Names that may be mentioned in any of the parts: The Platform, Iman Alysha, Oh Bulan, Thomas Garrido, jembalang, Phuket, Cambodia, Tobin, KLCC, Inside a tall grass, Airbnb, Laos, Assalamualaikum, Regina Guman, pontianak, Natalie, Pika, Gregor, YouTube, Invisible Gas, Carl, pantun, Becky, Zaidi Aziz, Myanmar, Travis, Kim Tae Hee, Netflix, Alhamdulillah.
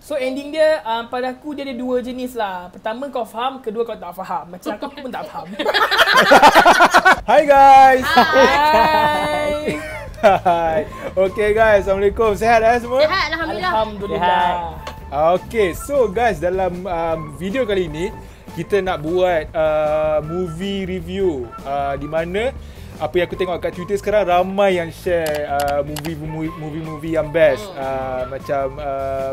So ending dia pada aku dia ada dua jenis lah. Pertama kau faham, kedua kau tak faham. Macam aku pun tak faham. Hi guys. Hi. Hi. Okay guys, Assalamualaikum. Sihat eh semua? Sihat, alhamdulillah. Alhamdulillah. Okay, so guys, dalam video kali ini kita nak buat movie review di mana apa yang aku tengok kat Twitter sekarang ramai yang share movie-movie yang best macam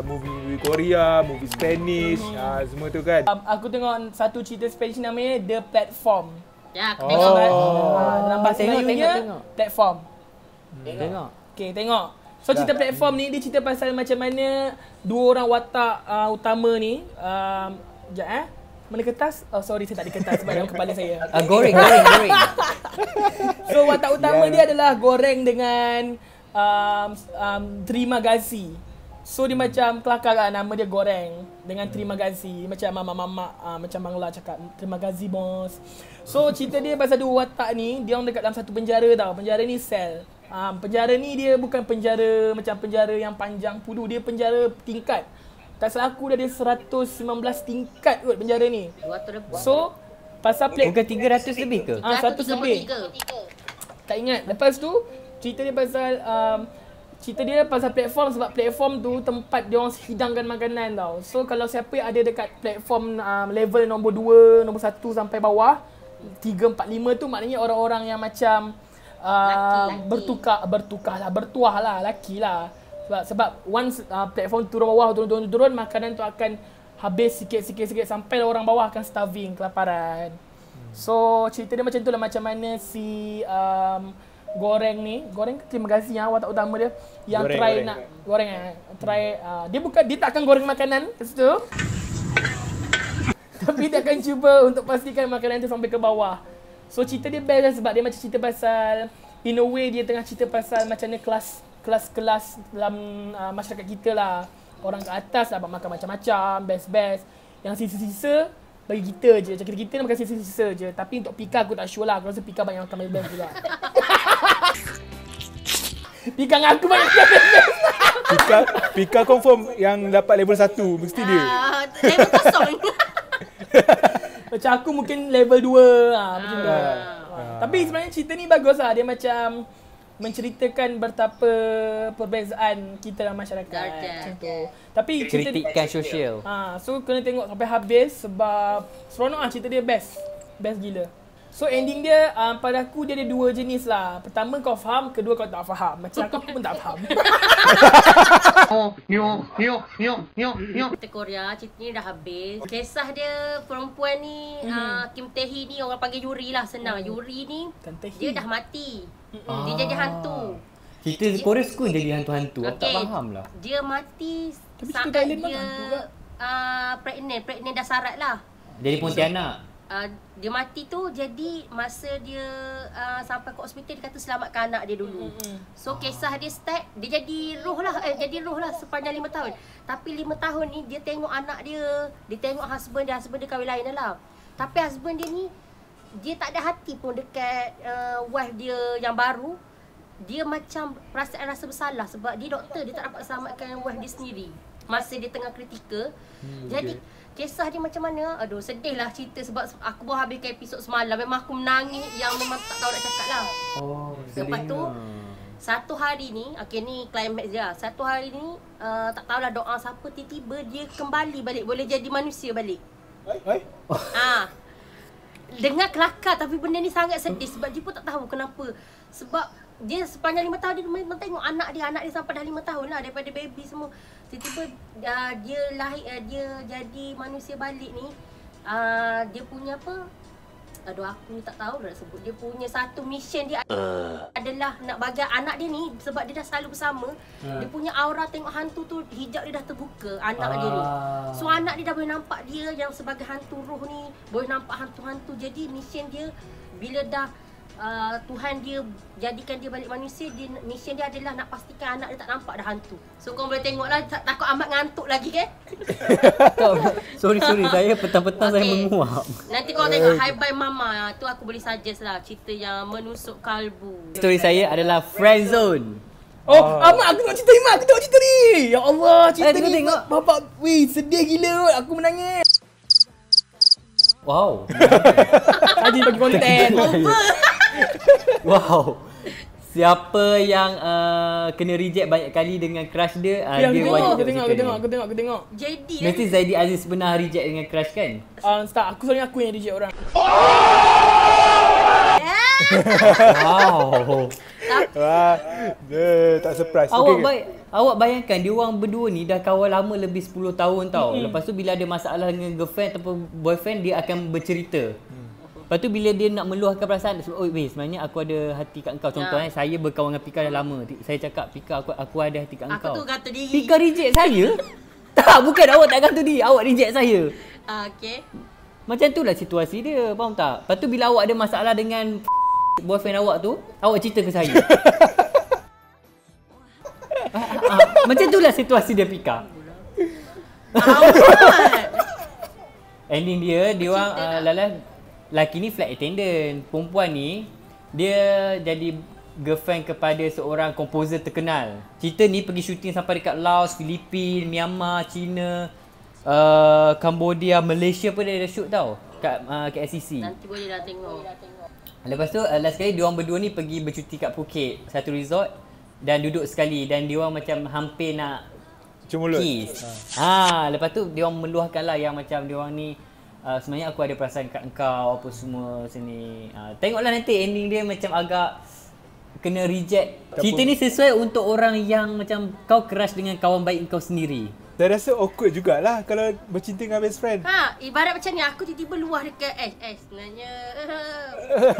movie Korea, movie Spanish, semua tu kan. Aku tengok satu cerita Spanish namanya The Platform. Ya, aku tengok kan. Dalam bahasa Melayunya Platform. Tengok. Okay, tengok. So cerita Platform ni dia cerita pasal macam mana dua orang watak utama ni sekejap mana kertas? Oh sorry, saya tak ada kertas sebab dalam kepala saya. Goreng. So watak utama dia adalah goreng dengan terima kasih. So dia macam kelakar kan, nama dia goreng dengan terima kasih. Macam mamak-mamak macam Bangla cakap terima kasih bos. So cerita dia pasal dua watak ni, dia orang dekat dalam satu penjara tau. Penjara ni sel. Penjara ni dia bukan penjara macam penjara yang panjang pulu, dia penjara tingkat. Tak salah aku dah ada 119 tingkat kot penjara ni. So pasal plate bukan 300 lebih ke? 100 lebih. Tak ingat. Lepas tu cerita dia pasal platform sebab platform tu tempat dia orang hidangkan makanan tau. So kalau siapa yang ada dekat platform level nombor 2, nombor 1 sampai bawah 3 4 5 tu maknanya orang-orang yang macam laki. bertuahlah lakilah. Sebab once platform turun bawah turun makanan tu akan habis sikit-sikit sampai orang bawah akan starving, kelaparan. So cerita dia macam itulah, macam mana si goreng ni, goreng terima kasih watak utama dia yang try dia tak akan goreng makanan kat situ. Tapi dia akan cuba untuk pastikan makanan tu sampai ke bawah. So cerita dia best lah sebab dia macam cerita pasal in a way dia tengah cerita pasal macam mana kelas-kelas dalam masyarakat kita lah. Orang ke atas dapat makan macam-macam, best-best. Yang sisa-sisa bagi kita je. Macam kita nak makan sisa-sisa je. Tapi untuk Pika aku tak sure lah. Aku rasa Pika banyak makan best-best juga. Pika dengan aku banyak makan best-best. Pika confirm yang dapat level 1. Mesti dia. Level kosong. Macam aku mungkin level 2 lah. Macam tu. Tapi sebenarnya cerita ni bagus lah. Dia macam menceritakan betapa perbezaan kita dalam masyarakat macam tu. Tapi kritikan sosial. So kena tengok sampai habis sebab seronok lah, cerita dia best. Best gila. So ending dia pada aku dia ada dua jenis lah. Pertama kau faham, kedua kau tak faham. Macam aku pun tak faham. Cerita Korea, cerita ni dah habis. Kisah dia perempuan ni Kim Tae Hee ni, orang panggil Yuri lah, senang. Yuri ni dia dah mati. Dia jadi hantu. Cerita Korea suka jadi hantu-hantu. Aku tak faham lah. Dia mati saat dia pregnant dah sarat lah. Jadi pontianak. Dia mati tu jadi masa dia sampai ke hospital dia kata selamatkan anak dia dulu. So kisah dia start dia jadi roh lah, sepanjang 5 tahun. Tapi 5 tahun ni dia tengok anak dia, dia tengok husband dia kahwin lain lah. Tapi husband dia ni dia tak ada hati pun dekat wife dia yang baru. Dia macam perasaan rasa bersalah sebab dia doktor, dia tak dapat selamatkan wife dia sendiri masa dia tengah kritikal. Jadi kisah dia macam mana? Aduh, sedih lah cerita sebab aku baru habiskan episod semalam. Memang aku menangis yang memang tak tahu nak cakap lah. Lepas tu, satu hari ni, okay ni climax je lah. Satu hari ni, tak tahulah doa siapa, tiba-tiba dia kembali balik. Boleh jadi manusia balik. Dengar kelakar tapi benda ni sangat sedih sebab dia pun tak tahu kenapa. Sebab dia sepanjang 5 tahun dia memang tengok anak dia sampai dah 5 tahun lah daripada baby semua. Tiba-tiba dia lahir, dia jadi manusia balik ni. Dia punya apa? Aduh, aku tak tahu dah sebut. Dia punya satu mission dia adalah nak bagi anak dia ni sebab dia dah selalu bersama. Dia punya aura tengok hantu tu, hijab dia dah terbuka anak dia ni. So anak dia dah boleh nampak dia yang sebagai hantu roh ni, boleh nampak hantu-hantu. Jadi mission dia bila dah Tuhan dia jadikan dia balik manusia, dia mission dia adalah nak pastikan anak dia tak nampak dah hantu. So kau boleh tengoklah, takut amat ngantuk lagi kan? sorry saya petang-petang saya menguap. Nanti kau tengok Hi Bye Mama tu, aku boleh suggest lah cerita yang menusuk kalbu. Story saya adalah Friendzone. Oh, amat aku nak cerita Iman, aku tengok cerita ni. Ya Allah, cerita ni tengok bapak. Weh, sedih gila kot. Aku menangis. Wow. Tadi bagi konten. Wow. Siapa yang kena reject banyak kali dengan crush dia, dia wajib aku tengok. JD. Mesti Zaidi Aziz pernah reject dengan crush kan? Tak, aku yang reject orang. Wow. Tak surprise. Awak bayangkan dia orang berdua ni dah kawan lama lebih 10 tahun tau. Lepas tu bila ada masalah dengan girlfriend ataupun boyfriend, dia akan bercerita. Lepas tu bila dia nak meluahkan perasaan, oh weh, sebenarnya aku ada hati kat engkau. Contohnya saya berkawan dengan Pika dah lama. Saya cakap Pika, aku ada hati kat engkau. Aku tu kata diri. Pika reject saya? Tak, bukan awak tak kata diri. Awak reject saya. Okay. Macam tu lah situasi dia, faham tak? Lepas tu bila awak ada masalah dengan boyfriend awak tu, awak cerita ke saya. Macam tu lah situasi dia Pika. Ending dia orang lalas. Laki ni flight attendant, perempuan ni dia jadi girlfriend kepada seorang komposer terkenal. Cerita ni pergi syuting sampai dekat Laos, Filipin, Myanmar, China, Cambodia, Malaysia pun dia dah shoot tau kat KLCC. Nanti boleh dah tengok. Lepas tu last kali dia orang berdua ni pergi bercuti kat Phuket, satu resort dan duduk sekali dan dia orang macam hampir nak kiss. Lepas tu dia orang meluahkanlah yang macam dia orang ni sebenarnya aku ada perasaan kat engkau apa semua sini. Tengoklah nanti ending dia macam agak kena reject. Cerita ni sesuai untuk orang yang macam kau crush dengan kawan baik kau sendiri. Saya rasa awkward jugalah kalau bercinta dengan best friend. Ibarat macam ni aku tiba-tiba luah dekat sebenarnya.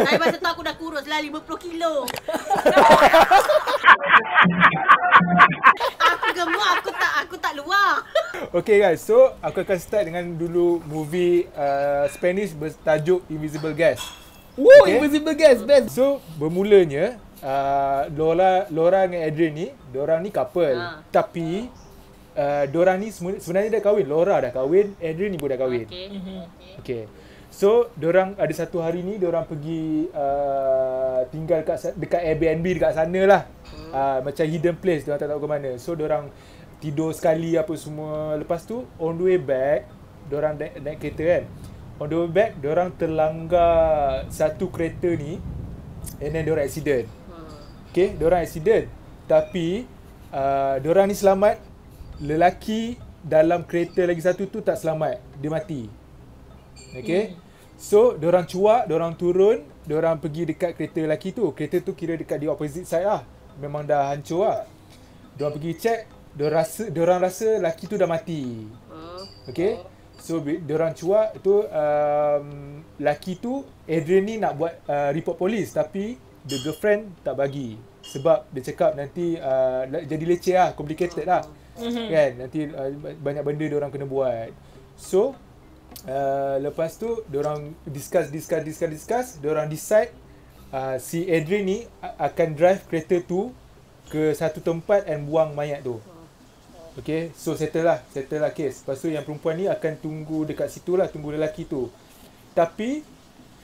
Saya masa tu aku dah kurus lah 50 kilo. Aku gemuk, aku tak luar. Okay guys, so aku akan start dengan dulu movie Spanish bertajuk Invisible Gas. Invisible Gas best. So bermulanya Laura dengan Adrian ni, diorang ni couple. Tapi diorang ni sebenarnya dah kahwin. Laura dah kahwin, Adrian ni pun dah kahwin. Okay. So diorang ada satu hari ni diorang pergi tinggal dekat Airbnb dekat sana lah. Macam hidden place, diorang tak tahu ke mana. So diorang tidur sekali apa semua. Lepas tu on the way back, diorang naik kereta kan. On the way back diorang terlanggar satu kereta ni. And then diorang accident. Okay, diorang accident. Tapi diorang ni selamat. Lelaki dalam kereta lagi satu tu tak selamat, dia mati. Okay. So diorang cuak, diorang turun, diorang pergi dekat kereta lelaki tu. Kereta tu kira dekat the opposite side lah, memang dah hancur lah. Diorang pergi check, diorang rasa lelaki tu dah mati. Okay. So diorang cuak tu, lelaki tu Adrian ni nak buat report polis. Tapi the girlfriend tak bagi. Sebab dia cakap nanti jadi leceh lah, complicated lah. Kan, nanti banyak benda diorang kena buat. So lepas tu diorang discuss. Diorang decide si Adrian ni akan drive kereta tu ke satu tempat and buang mayat tu. Okay, so settle lah kes. Lepas tu yang perempuan ni akan tunggu dekat situ lah, tunggu lelaki tu. Tapi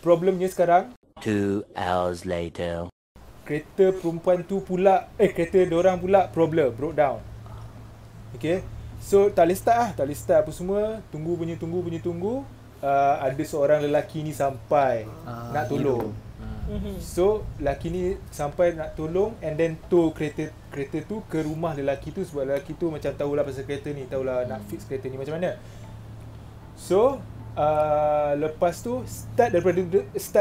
problemnya sekarang 2 hours later, kereta perempuan tu pula, kereta diorang pula problem, broke down. Okay, so tak boleh start apa semua. Tunggu. Ada seorang lelaki ni sampai nak tolong. So lelaki ni sampai nak tolong and then tow kereta tu ke rumah lelaki tu. Sebab lelaki tu macam tahulah pasal kereta ni, tahulah nak fix kereta ni macam mana. So lepas tu start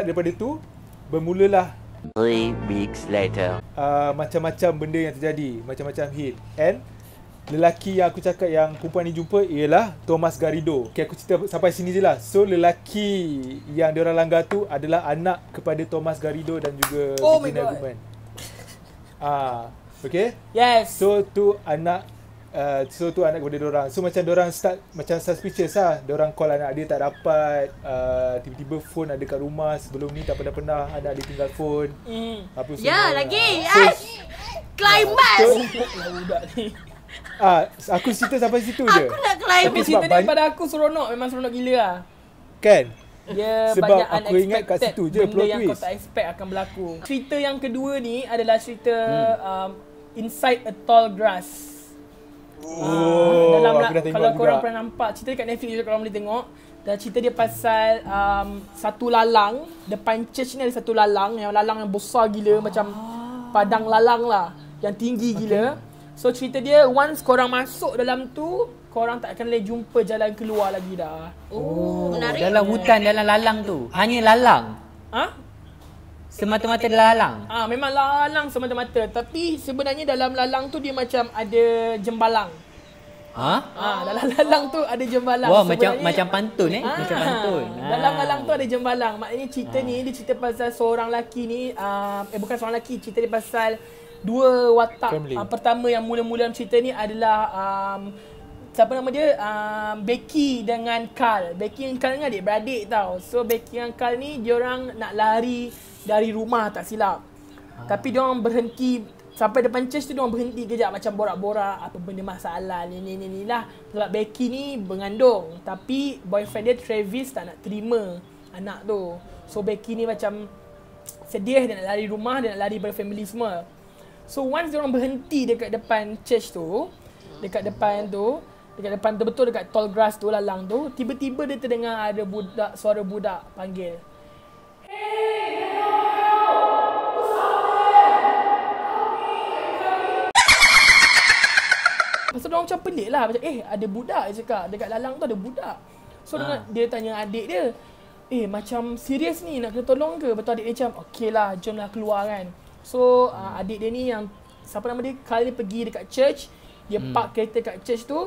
daripada tu bermulalah 3 weeks later macam-macam benda yang terjadi, macam-macam hit. And lelaki yang aku cakap yang perempuan ni jumpa ialah Thomas Garrido. Okay, aku cerita sampai sini je lah. So lelaki yang diorang langgar tu adalah anak kepada Thomas Garrido dan juga Regina Guman. Okay. Yes. So tu anak kepada diorang. So macam diorang start macam suspicious lah. Diorang call anak dia tak dapat. Tiba-tiba phone ada kat rumah. Sebelum ni tak pernah anak dia tinggal phone. Apa semua. Ya lagi. Climax. Aku cerita sampai situ je. Aku nak climb. Tapi cerita ni pada aku seronok. Memang seronok gila lah. Kan? Ya, sebab aku ingat kat situ je plot twist. Benda yang kau tak expect akan berlaku. Cerita yang kedua ni adalah cerita Inside a Tall Grass. Oh, dalam aku dah tengok kalau juga. Korang pernah nampak, cerita dekat Netflix juga korang boleh tengok. Dan cerita dia pasal satu lalang, depan church ni ada satu lalang, yang lalang yang besar gila, macam padang lalang lah, yang tinggi gila. So cerita dia, once korang masuk dalam tu, korang tak akan boleh jumpa jalan keluar lagi dah. Oh, menarik. Dalam hutan, dalam lalang tu, hanya lalang? Ha? Semata-mata lalang? Ah, memang lalang semata-mata. Tapi sebenarnya dalam lalang tu dia macam ada jembalang. Ha? Ah, dalam lalang tu ada jembalang. Wah, sebenarnya, macam pantun eh? Ah, macam pantun. Dalam lalang tu ada jembalang. Maknanya cerita ni, dia cerita pasal seorang lelaki ni. Bukan seorang lelaki. Cerita dia pasal dua watak. Pertama yang mula-mula dalam cerita ni adalah... siapa nama dia? Becky dengan Carl. Becky dan Carl ni adik-beradik tau. So, Becky dan Carl ni, diorang nak lari dari rumah tak silap. Tapi diorang berhenti. Sampai depan church tu, diorang berhenti kejap. Macam borak-borak. Apa benda masalah ni lah. Sebab Becky ni mengandung. Tapi, boyfriend dia Travis tak nak terima anak tu. So, Becky ni macam sedih. Dia nak lari rumah. Dia nak lari berfamily semua. So, once diorang berhenti dekat depan church tu. Dekat depan betul-betul dekat tall grass tu, lalang tu, tiba-tiba dia terdengar ada budak, suara budak panggil. Hey, hello, what's up? Pasal diorang macam pelik lah, macam ada budak dia cakap, dekat lalang tu ada budak. So dia tanya adik dia, macam serius ni, nak kena tolong ke? Lepas tu adik dia macam, okey lah, jom lah keluar kan. So adik dia ni yang, siapa nama dia, kali dia pergi dekat church, dia park kereta kat church tu.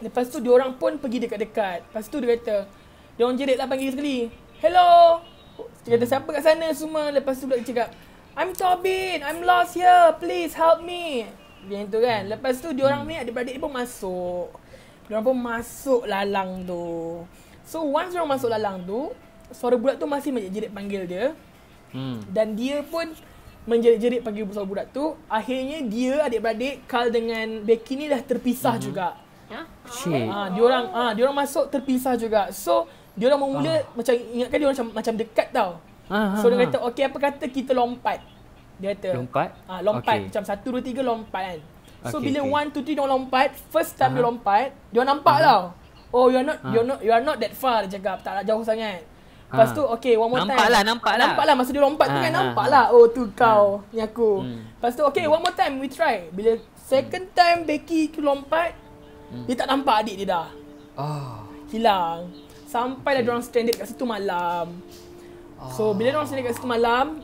Lepas tu diorang pun pergi dekat-dekat. Lepas tu dia kata, diorang jerit lah panggil sekali, hello. Dia kata siapa kat sana semua. Lepas tu dia cakap, I'm Tobin, I'm lost here, please help me. Macam tu kan. Lepas tu diorang ni adik-beradik pun masuk. Diorang pun masuk lalang tu. So once diorang masuk lalang tu, suara budak tu masih menjerit panggil dia. Dan dia pun menjerit-jerit panggil budak tu. Akhirnya dia, adik-beradik Carl dengan Becky ni dah terpisah juga. Diorang masuk terpisah juga. So diorang mula macam, ingatkan diorang macam dekat tau. So dia kata, okey apa kata kita lompat. Dia kata lompat? Lompat, okay. Macam 1, 2, 3 lompat kan. So bila 1, 2, 3 diorang lompat, first time diorang lompat, diorang nampak tau. Oh, you are not that far, dia cakap. Tak jauh sangat. Lepas tu, okay, one more time. Nampak lah. Masa dia lompat tu kan, nampak lah. Oh, tu kau ni aku. Lepas tu, okay, one more time, we try. Bila second time Becky tu lompat, dia tak nampak adik dia dah. Hilang. Sampailah diorang stranded kat situ malam. So, bila diorang stranded kat situ malam,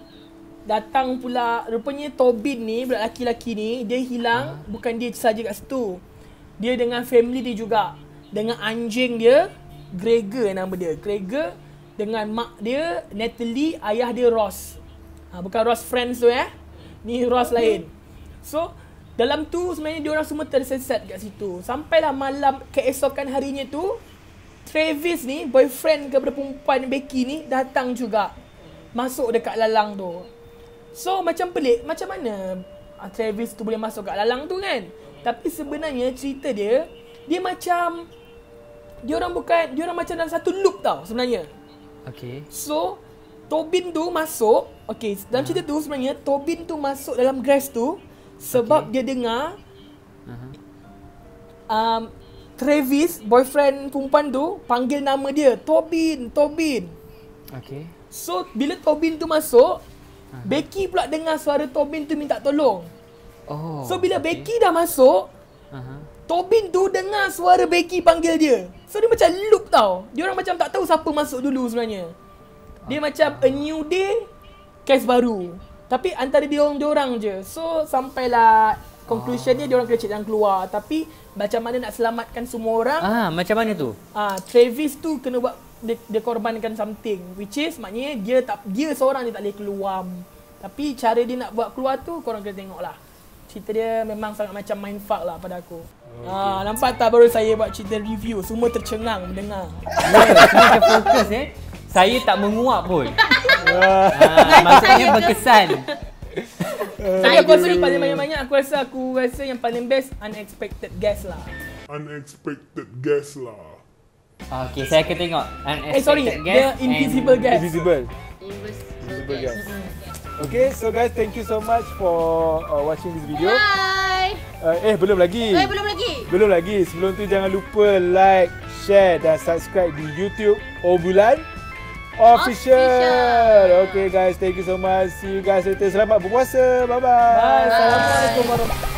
datang pula, rupanya Tobin ni, budak lelaki-lelaki ni, dia hilang, bukan dia saja kat situ. Dia dengan family dia juga. Dengan anjing dia, Gregor nama dia. Gregor. Dengan mak dia, Natalie, ayah dia Ross. Bukan Ross Friends tu Ni Ross lain. So, dalam tu sebenarnya diorang semua tersesat kat situ. Sampailah malam keesokan harinya tu, Travis ni, boyfriend kepada perempuan Becky ni, datang juga. Masuk dekat lalang tu. So, macam pelik. Macam mana Travis tu boleh masuk kat lalang tu kan? Tapi sebenarnya cerita dia, dia macam, diorang macam dalam satu loop tau sebenarnya. Okay. So, Tobin tu masuk. Okay, dalam cerita tu sebenarnya Tobin tu masuk dalam grass tu sebab dia dengar Travis, boyfriend perempuan tu, panggil nama dia, Tobin. Okay. So, bila Tobin tu masuk, Becky pula dengar suara Tobin tu minta tolong. So, bila Becky dah masuk, Tobin tu dengar suara Becky panggil dia. So dia macam loop tau. Dia orang macam tak tahu siapa masuk dulu sebenarnya. Dia macam a new day, case baru. Tapi antara dia orang je. So sampailah conclusion dia orang kena cari jalan keluar. Tapi macam mana nak selamatkan semua orang? Macam mana tu? Travis tu kena buat, dia korbankan something, which is maknanya dia seorang dia tak boleh keluar. Tapi cara dia nak buat keluar tu korang kena tengoklah. Cerita dia memang sangat macam mindfuck lah pada aku. Nampak tak baru saya buat cerita review, semua tercengang mendengar. Semua macam fokus Saya tak menguap pun. Maksudnya berkesan. Tapi aku rasa paling banyak-banyak, aku rasa yang paling best Unexpected Gas lah. Okay, saya akan tengok Unexpected Gas. Invisible Gas. Invisible Gas. Okay, so guys, thank you so much for watching this video. Bye. Belum lagi. Sebelum tu jangan lupa like, share dan subscribe di YouTube Ohbulan Official. Okay guys, thank you so much. See you guys later. Selamat berpuasa. Bye-bye. Bye. Assalamualaikum warahmatullahi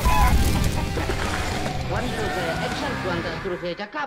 wabarakatuh.